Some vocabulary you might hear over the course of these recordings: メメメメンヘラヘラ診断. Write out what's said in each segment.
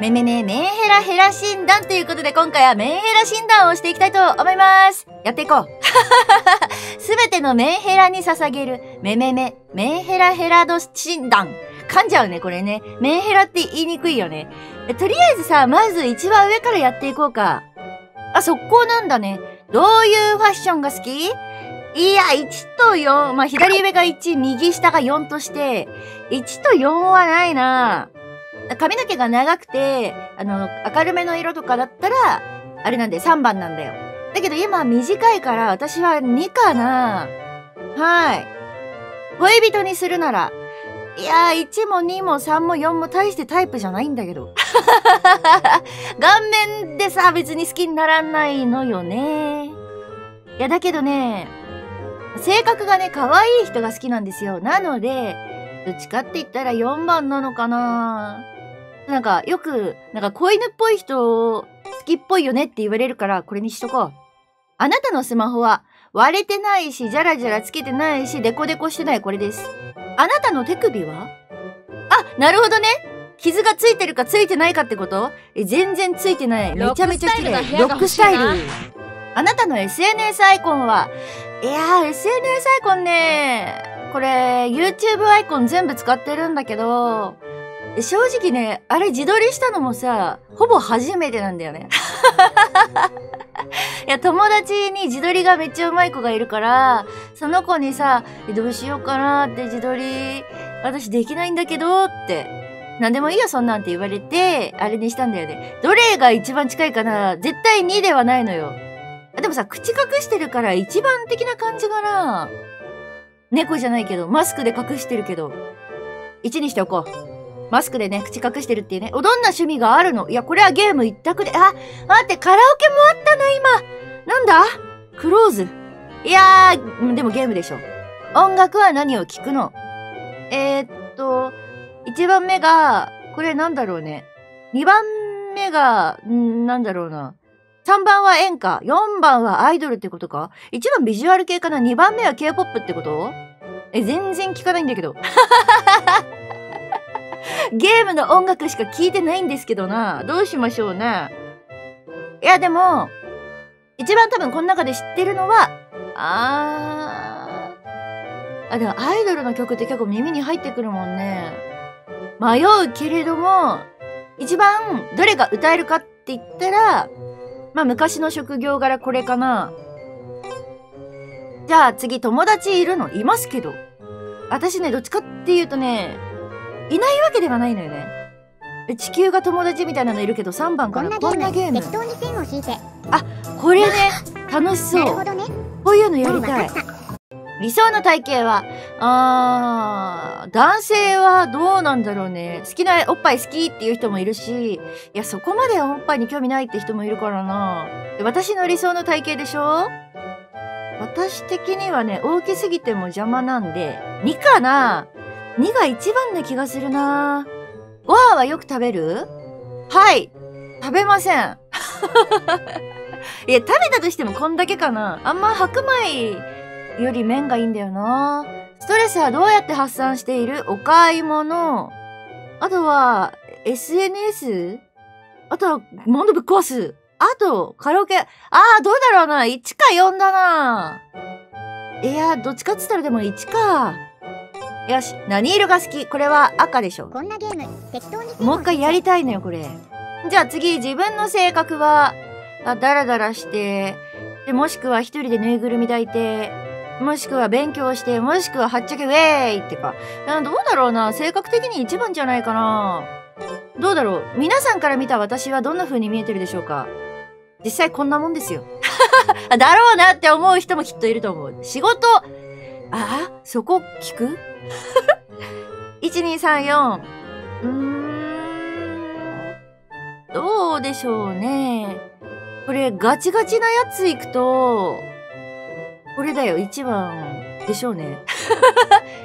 メンヘラヘラ診断ということで、今回はメンヘラ診断をしていきたいと思います。やっていこう。すべてのメンヘラに捧げるメンヘラヘラ度診断。噛んじゃうね、これね。メンヘラって言いにくいよね。とりあえずさ、まず一番上からやっていこうか。あ、速攻なんだね。どういうファッションが好き？いや、1と4。まあ、左上が1、右下が4として、1と4はないな。髪の毛が長くて、明るめの色とかだったら、あれなんだよ、3番なんだよ。だけど今短いから、私は2かな。はい。恋人にするなら、いやー、1も2も3も4も大してタイプじゃないんだけど。顔面でさ、別に好きにならないのよね。いや、だけどね、性格がね、可愛い人が好きなんですよ。なので、どっちかって言ったら4番なのかな。なんか、よく、なんか、子犬っぽい人、好きっぽいよねって言われるから、これにしとこう。あなたのスマホは、割れてないし、じゃらじゃらつけてないし、デコデコしてない、これです。あなたの手首は？あ、なるほどね。傷がついてるかついてないかってこと？全然ついてない。めちゃめちゃ綺麗。ロックスタイル。あなたの SNS アイコンは、いやー、SNS アイコンねー、これ、YouTube アイコン全部使ってるんだけど、正直ね、あれ自撮りしたのもさ、ほぼ初めてなんだよね。いや、友達に自撮りがめっちゃうまい子がいるから、その子にさ、どうしようかなって自撮り、私できないんだけどって、なんでもいいよそんなんって言われて、あれにしたんだよね。どれが一番近いかな？絶対2ではないのよ。でもさ、口隠してるから一番的な感じかな。猫じゃないけど、マスクで隠してるけど、1にしておこう。マスクでね、口隠してるっていうね。お、どんな趣味があるの？いや、これはゲーム一択で、あ、待って、カラオケもあったな、今。なんだ？クローズ。いやー、でもゲームでしょ。音楽は何を聴くの？1番目が、これなんだろうね。2番目が、なんだろうな。3番は演歌。4番はアイドルってことか？ 1 番ビジュアル系かな？ 2 番目は K-POP ってこと？全然聞かないんだけど。ゲームの音楽しか聞いてないんですけどな。どうしましょうね。いや、でも、一番多分この中で知ってるのは、でもアイドルの曲って結構耳に入ってくるもんね。迷うけれども、一番どれが歌えるかって言ったら、まあ昔の職業柄これかな。じゃあ次、友達いるの？いますけど。私ね、どっちかっていうとね、いないわけではないのよね。地球が友達みたいなのいるけど、3番からこんなゲーム。適当に線を引いて。あ、これね、楽しそう。なるほどね。こういうのやりたい。理想の体型は、男性はどうなんだろうね。好きな、おっぱい好きっていう人もいるし、いや、そこまでおっぱいに興味ないって人もいるからな。私の理想の体型でしょ？私的にはね、大きすぎても邪魔なんで、2かな。2が一番な気がするな。ご飯はよく食べる？はい。食べません。いや、食べたとしてもこんだけかな。あんま白米より麺がいいんだよな。ストレスはどうやって発散している？お買い物。あとは、SNS？ あとは、モンドぶっ壊す。あと、カラオケ。ああ、どうだろうな。1か4だな。いや、どっちかって言ったらでも1か。よし、何色が好き？これは赤でしょ。こんなゲーム、適当に。もう一回やりたいのよ、これ。じゃあ次、自分の性格は、ダラダラして、で、もしくは一人でぬいぐるみ抱いて、もしくは勉強して、もしくははっちゃけウェーイってか。どうだろうな。性格的に一番じゃないかな。どうだろう。皆さんから見た私はどんな風に見えてるでしょうか？実際こんなもんですよ。だろうなって思う人もきっといると思う。仕事、あ、そこ聞く？1234。どうでしょうね。これ、ガチガチなやついくと、これだよ、1番でしょうね。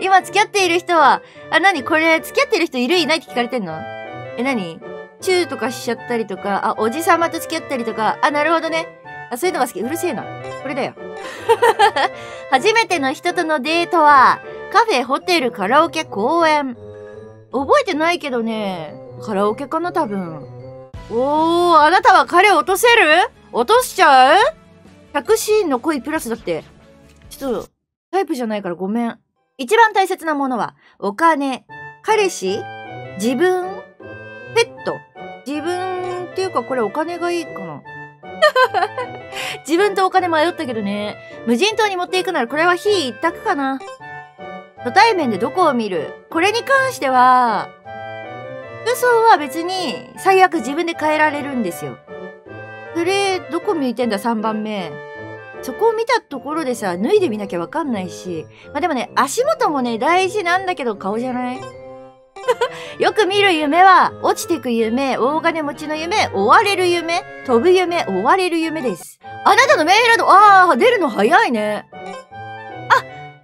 今付き合っている人は、何これ、付き合ってる人いるいないって聞かれてんの？何チューとかしちゃったりとか、おじさまと付き合ったりとか、なるほどね。そういうのが好き。うるせえな。これだよ。初めての人とのデートは、カフェ、ホテル、カラオケ、公園。覚えてないけどね。カラオケかな多分。おー、あなたは彼を落とせる？落としちゃう？ 100C の恋プラスだって。ちょっと、タイプじゃないからごめん。一番大切なものは、お金、彼氏、自分、ペット。自分っていうかこれお金がいいかな。自分とお金迷ったけどね。無人島に持っていくならこれは非一択かな。初対面でどこを見る？これに関しては、服装は別に最悪自分で変えられるんですよ。それ、どこ向いてんだ3番目。そこを見たところでさ、脱いでみなきゃわかんないし。まあ、でもね、足元もね、大事なんだけど顔じゃない？よく見る夢は、落ちてく夢、大金持ちの夢、追われる夢、飛ぶ夢、追われる夢です。あなたのメールの、あー、出るの早いね。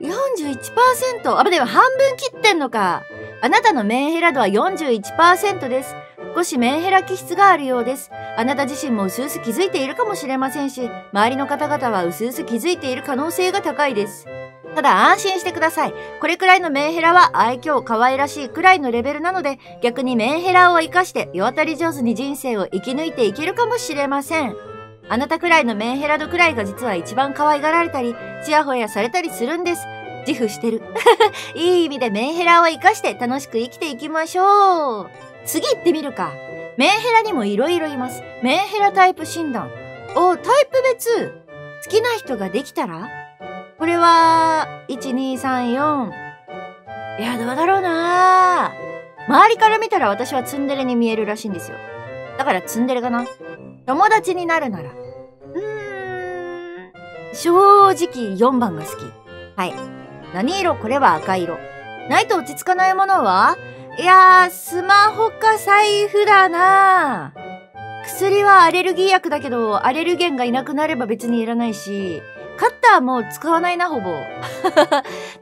41%。あ、でも半分切ってんのか。あなたのメンヘラ度は 41% です。少しメンヘラ気質があるようです。あなた自身もうすうす気づいているかもしれませんし、周りの方々はうすうす気づいている可能性が高いです。ただ安心してください。これくらいのメンヘラは愛嬌可愛らしいくらいのレベルなので、逆にメンヘラを活かして世渡り上手に人生を生き抜いていけるかもしれません。あなたくらいのメンヘラ度くらいが実は一番可愛がられたり、ちやほやされたりするんです。自負してる。いい意味でメンヘラを活かして楽しく生きていきましょう。次行ってみるか。メンヘラにも色々います。メンヘラタイプ診断。お、タイプ別。好きな人ができたら？これは、1、2、3、4。いや、どうだろうな。周りから見たら私はツンデレに見えるらしいんですよ。だからツンデレかな。友達になるなら。正直4番が好き。はい。何色？これは赤色。ないと落ち着かないものは？いやー、スマホか財布だなぁ。薬はアレルギー薬だけど、アレルゲンがいなくなれば別にいらないし、カッターも使わないな、ほぼ。っ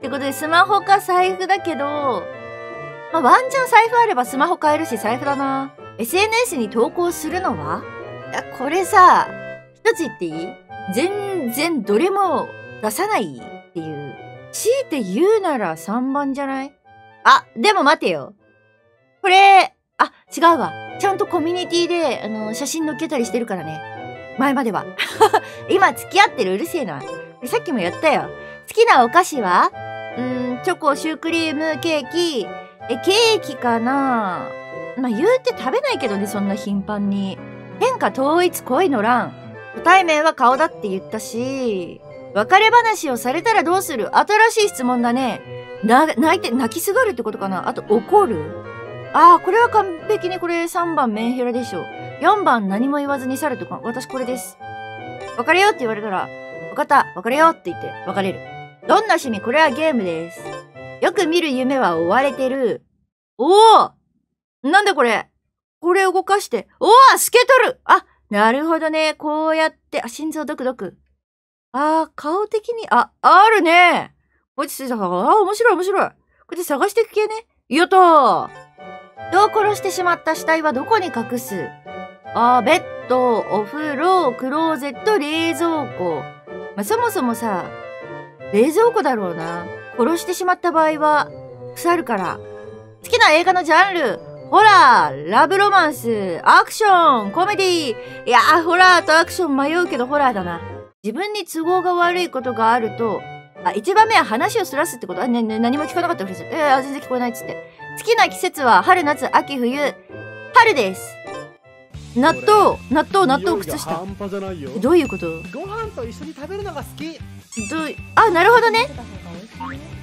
てことで、スマホか財布だけど、まあ、ワンチャン財布あればスマホ買えるし財布だな。SNS に投稿するのは？いや、これさ、一つ言っていい？全然どれも出さないっていう。強いて言うなら3番じゃない？あ、でも待てよ。これ、あ、違うわ。ちゃんとコミュニティで、写真載っけたりしてるからね。前までは。今付き合ってるうるせえな。さっきもやったよ。好きなお菓子は？チョコ、シュークリーム、ケーキ。ケーキかな？まあ、言うて食べないけどね、そんな頻繁に。天下統一恋の乱。初対面は顔だって言ったし、別れ話をされたらどうする？新しい質問だね。泣きすがるってことかな。あと、怒る？ああ、これは完璧にこれ3番メンヘラでしょ。4番何も言わずに去るとか、私これです。別れようって言われたら、分かった、別れようって言って、別れる。どんな趣味？これはゲームです。よく見る夢は追われてる。おお！なんだこれ？これ動かして。おお！透け取る！あ、なるほどね。こうやって、あ、心臓ドクドク。ああ、顔的に、あるね。こっちさ、ああ、面白い面白い。こっち探していく系ね。やったー。人を殺してしまった死体はどこに隠す？ああ、ベッド、お風呂、クローゼット、冷蔵庫。まあ、そもそもさ、冷蔵庫だろうな。殺してしまった場合は、腐るから。好きな映画のジャンル。ホラー、ラブロマンス、アクション、コメディー。いやー、ホラーとアクション迷うけど、ホラーだな。自分に都合が悪いことがあると、あ、一番目は話をそらすってこと？ね、何も聞かなかったふりする。全然聞こえないっつって。好きな季節は春、夏、秋、冬。春です。納豆、靴下。どういうこと？ご飯と一緒に食べるのが好き。あ、なるほどね。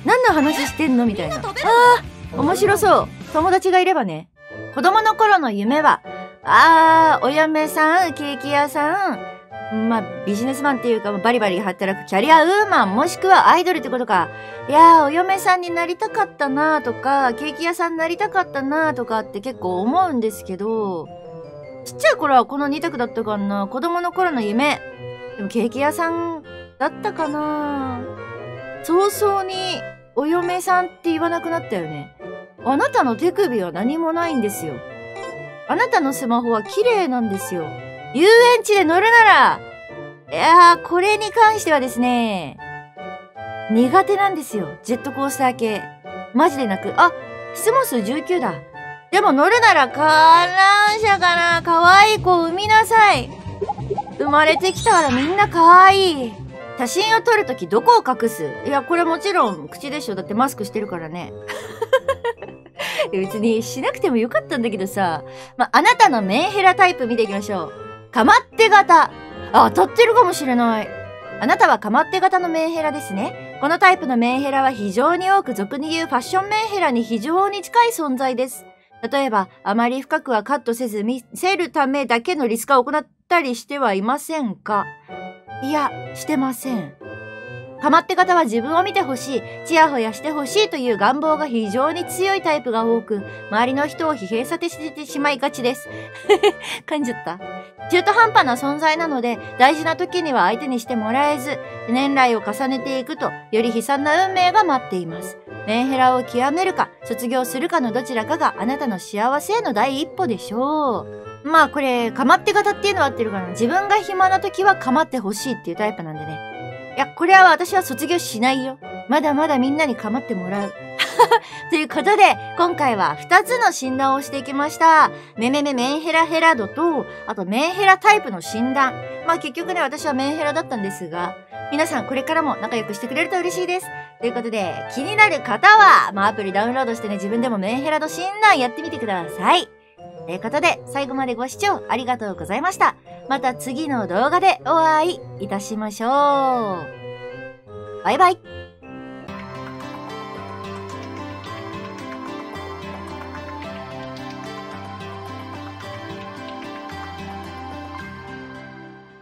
何の話してんのみたいな。ああ、面白そう。友達がいればね。子供の頃の夢は、ああ、お嫁さん、ケーキ屋さん、まあ、ビジネスマンっていうか、バリバリ働くキャリアウーマン、もしくはアイドルってことか。いやー、お嫁さんになりたかったなーとか、ケーキ屋さんになりたかったなーとかって結構思うんですけど、ちっちゃい頃はこの2択だったかな。子供の頃の夢。でもケーキ屋さんだったかな。早々にお嫁さんって言わなくなったよね。あなたの手首は何もないんですよ。あなたのスマホは綺麗なんですよ。遊園地で乗るなら、いやー、これに関してはですね、苦手なんですよ。ジェットコースター系。マジで泣く。あ、質問数19だ。でも乗るなら観覧車かな。可愛い子産みなさい。生まれてきたからみんな可愛い。写真を撮るときどこを隠す？いや、これもちろん口でしょ。だってマスクしてるからね。別にしなくてもよかったんだけどさ。まあ、あなたのメンヘラタイプ見ていきましょう。かまって型。あ、当たってるかもしれない。あなたはかまって型のメンヘラですね。このタイプのメンヘラは非常に多く、俗に言うファッションメンヘラに非常に近い存在です。例えば、あまり深くはカットせず見せるためだけのリスカを行ったりしてはいませんか？いや、してません。かまって型は自分を見てほしい、ちやほやしてほしいという願望が非常に強いタイプが多く、周りの人を疲弊させてしまいがちです。噛んじゃった。中途半端な存在なので、大事な時には相手にしてもらえず、年来を重ねていくと、より悲惨な運命が待っています。メンヘラを極めるか、卒業するかのどちらかがあなたの幸せへの第一歩でしょう。まあこれ、かまって型っていうのは合ってるから、自分が暇な時はかまってほしいっていうタイプなんでね。いや、これは私は卒業しないよ。まだまだみんなにかまってもらう。ということで、今回は2つの診断をしてきました。メンヘラ度と、あとメンヘラタイプの診断。まあ結局ね、私はメンヘラだったんですが、皆さんこれからも仲良くしてくれると嬉しいです。ということで、気になる方は、まあアプリダウンロードしてね、自分でもメンヘラ度診断やってみてください。ということで、最後までご視聴ありがとうございました。また次の動画でお会いいたしましょう。バイバイ。